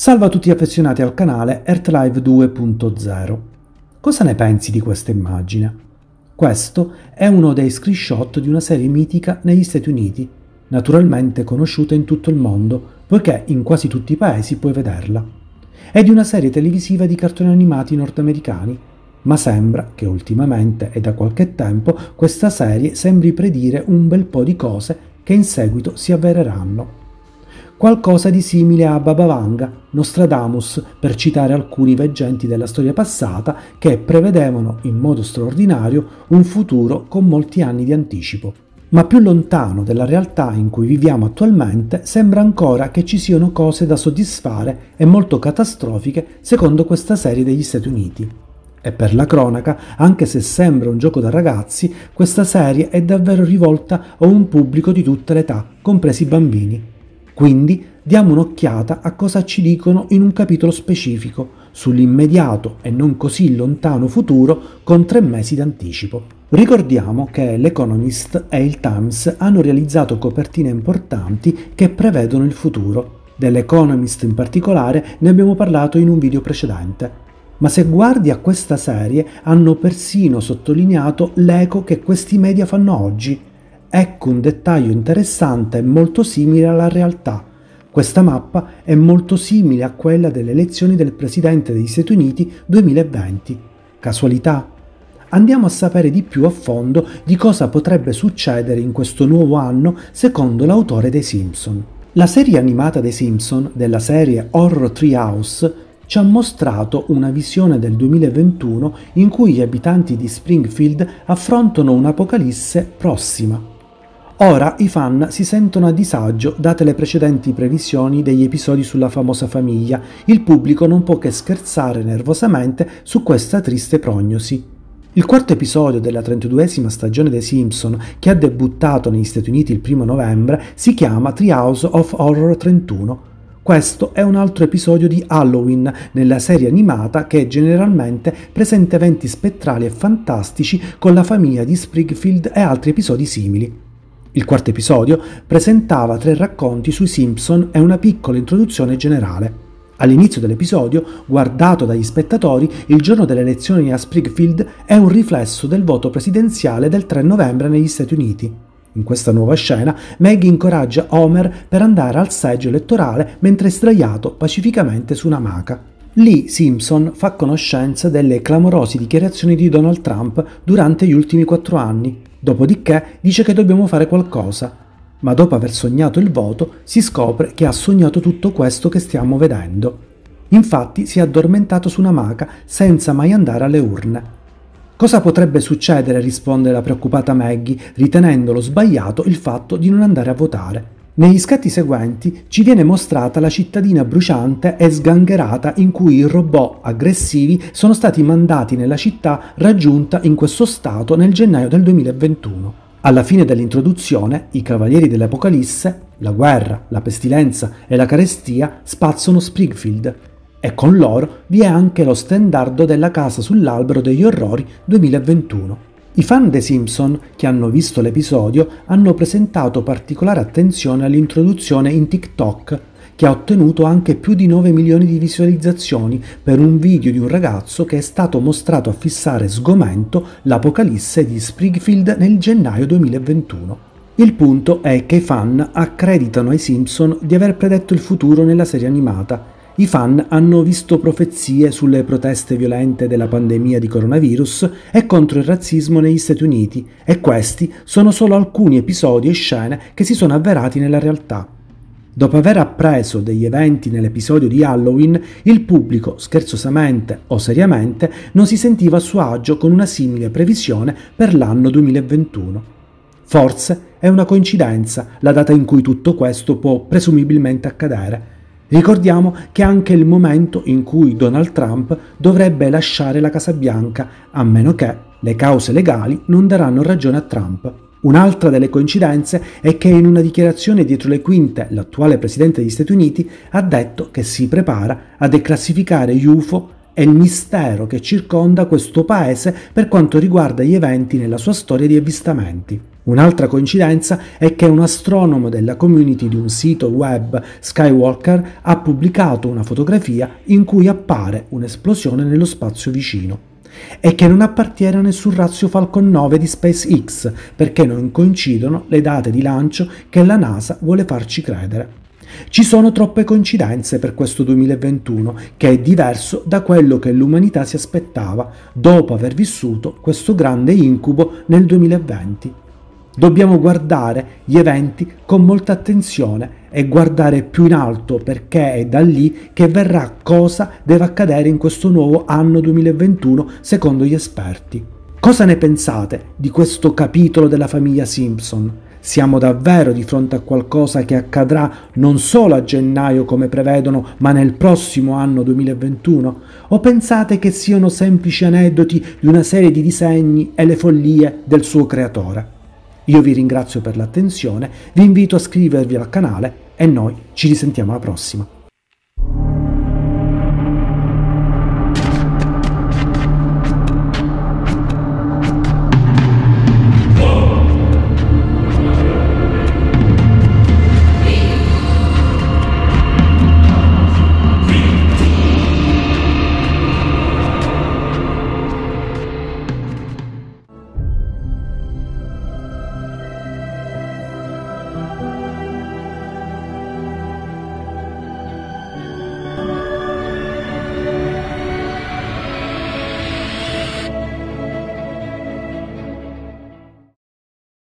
Salve a tutti affezionati al canale EarthLive 2.0. Cosa ne pensi di questa immagine? Questo è uno dei screenshot di una serie mitica negli Stati Uniti, naturalmente conosciuta in tutto il mondo, poiché in quasi tutti i paesi puoi vederla. È di una serie televisiva di cartoni animati nordamericani, ma sembra che ultimamente e da qualche tempo questa serie sembri predire un bel po' di cose che in seguito si avvereranno. Qualcosa di simile a Baba Vanga, Nostradamus, per citare alcuni veggenti della storia passata che prevedevano in modo straordinario un futuro con molti anni di anticipo. Ma più lontano della realtà in cui viviamo attualmente sembra ancora che ci siano cose da soddisfare e molto catastrofiche secondo questa serie degli Stati Uniti. E per la cronaca, anche se sembra un gioco da ragazzi, questa serie è davvero rivolta a un pubblico di tutte le età, compresi i bambini. Quindi diamo un'occhiata a cosa ci dicono in un capitolo specifico, sull'immediato e non così lontano futuro con 3 mesi d'anticipo. Ricordiamo che l'Economist e il Times hanno realizzato copertine importanti che prevedono il futuro. Dell'Economist in particolare ne abbiamo parlato in un video precedente. Ma se guardi a questa serie hanno persino sottolineato l'eco che questi media fanno oggi. Ecco un dettaglio interessante e molto simile alla realtà. Questa mappa è molto simile a quella delle elezioni del presidente degli Stati Uniti 2020. Casualità? Andiamo a sapere di più a fondo di cosa potrebbe succedere in questo nuovo anno secondo l'autore dei Simpson. La serie animata dei Simpson, della serie Horror Treehouse, ci ha mostrato una visione del 2021 in cui gli abitanti di Springfield affrontano un'apocalisse prossima. Ora i fan si sentono a disagio date le precedenti previsioni degli episodi sulla famosa famiglia, il pubblico non può che scherzare nervosamente su questa triste prognosi. Il quarto episodio della 32esima stagione dei Simpson, che ha debuttato negli Stati Uniti il 1 novembre, si chiama Treehouse of Horror 31. Questo è un altro episodio di Halloween, nella serie animata che generalmente presenta eventi spettrali e fantastici con la famiglia di Springfield e altri episodi simili. Il quarto episodio presentava 3 racconti sui Simpson e una piccola introduzione generale. All'inizio dell'episodio, guardato dagli spettatori, il giorno delle elezioni a Springfield è un riflesso del voto presidenziale del 3 novembre negli Stati Uniti. In questa nuova scena, Maggie incoraggia Homer per andare al seggio elettorale mentre è sdraiato pacificamente su un'amaca. Lì Simpson fa conoscenza delle clamorose dichiarazioni di Donald Trump durante gli ultimi 4 anni. Dopodiché dice che dobbiamo fare qualcosa, ma dopo aver sognato il voto si scopre che ha sognato tutto questo che stiamo vedendo. Infatti si è addormentato su un'amaca senza mai andare alle urne. Cosa potrebbe succedere? Risponde la preoccupata Maggie, ritenendolo sbagliato il fatto di non andare a votare. Negli scatti seguenti ci viene mostrata la cittadina bruciante e sgangherata in cui i robot aggressivi sono stati mandati nella città raggiunta in questo stato nel gennaio del 2021. Alla fine dell'introduzione, i cavalieri dell'Apocalisse, la guerra, la pestilenza e la carestia spazzano Springfield e con loro vi è anche lo stendardo della Casa sull'albero degli orrori 2021. I fan dei Simpson, che hanno visto l'episodio, hanno presentato particolare attenzione all'introduzione in TikTok, che ha ottenuto anche più di 9 milioni di visualizzazioni per un video di un ragazzo che è stato mostrato a fissare sgomento l'apocalisse di Springfield nel gennaio 2021. Il punto è che i fan accreditano ai Simpson di aver predetto il futuro nella serie animata. I fan hanno visto profezie sulle proteste violente della pandemia di coronavirus e contro il razzismo negli Stati Uniti, e questi sono solo alcuni episodi e scene che si sono avverati nella realtà. Dopo aver appreso degli eventi nell'episodio di Halloween, il pubblico, scherzosamente o seriamente, non si sentiva a suo agio con una simile previsione per l'anno 2021. Forse è una coincidenza la data in cui tutto questo può presumibilmente accadere. Ricordiamo che è anche il momento in cui Donald Trump dovrebbe lasciare la Casa Bianca, a meno che le cause legali non daranno ragione a Trump. Un'altra delle coincidenze è che in una dichiarazione dietro le quinte l'attuale presidente degli Stati Uniti ha detto che si prepara a declassificare gli UFO e il mistero che circonda questo paese per quanto riguarda gli eventi nella sua storia di avvistamenti. Un'altra coincidenza è che un astronomo della community di un sito web, Skywalker, ha pubblicato una fotografia in cui appare un'esplosione nello spazio vicino e che non appartiene a nessun razzo Falcon 9 di SpaceX perché non coincidono le date di lancio che la NASA vuole farci credere. Ci sono troppe coincidenze per questo 2021, che è diverso da quello che l'umanità si aspettava dopo aver vissuto questo grande incubo nel 2020. Dobbiamo guardare gli eventi con molta attenzione e guardare più in alto, perché è da lì che verrà cosa deve accadere in questo nuovo anno 2021 secondo gli esperti. Cosa ne pensate di questo capitolo della famiglia Simpson? Siamo davvero di fronte a qualcosa che accadrà non solo a gennaio come prevedono, ma nel prossimo anno 2021? O pensate che siano semplici aneddoti di una serie di disegni e le follie del suo creatore? Io vi ringrazio per l'attenzione, vi invito a iscrivervi al canale e noi ci risentiamo alla prossima.